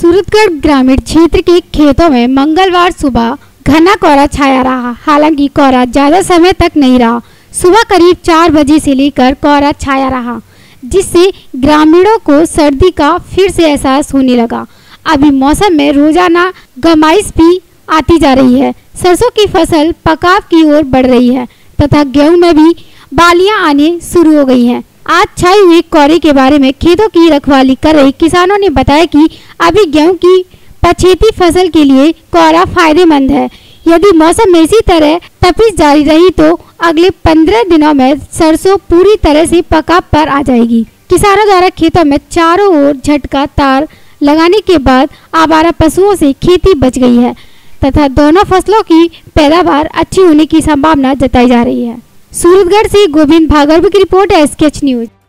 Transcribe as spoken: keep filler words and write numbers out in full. सूरतगढ़ ग्रामीण क्षेत्र के खेतों में मंगलवार सुबह घना कोहरा छाया रहा। हालांकि कोहरा ज्यादा समय तक नहीं रहा। सुबह करीब चार बजे से लेकर कोहरा छाया रहा, जिससे ग्रामीणों को सर्दी का फिर से एहसास होने लगा। अभी मौसम में रोजाना गमाइश भी आती जा रही है। सरसों की फसल पकाव की ओर बढ़ रही है तथा गेहूं में भी बालियां आने शुरू हो गई हैं। आज छाए हुए कोहरे के बारे में खेतों की रखवाली कर रहे किसानों ने बताया कि अभी गेहूं की पछेती फसल के लिए कोहरा फायदेमंद है। यदि मौसम में इसी तरह तपिश जारी रही तो अगले पंद्रह दिनों में सरसों पूरी तरह से पकाव पर आ जाएगी। किसानों द्वारा खेतों में चारों ओर झटका तार लगाने के बाद आवारा पशुओं से खेती बच गई है तथा दोनों फसलों की पैदावार अच्छी होने की संभावना जताई जा रही है। सूरतगढ़ से गोविंद भार्गव की report, S K H news.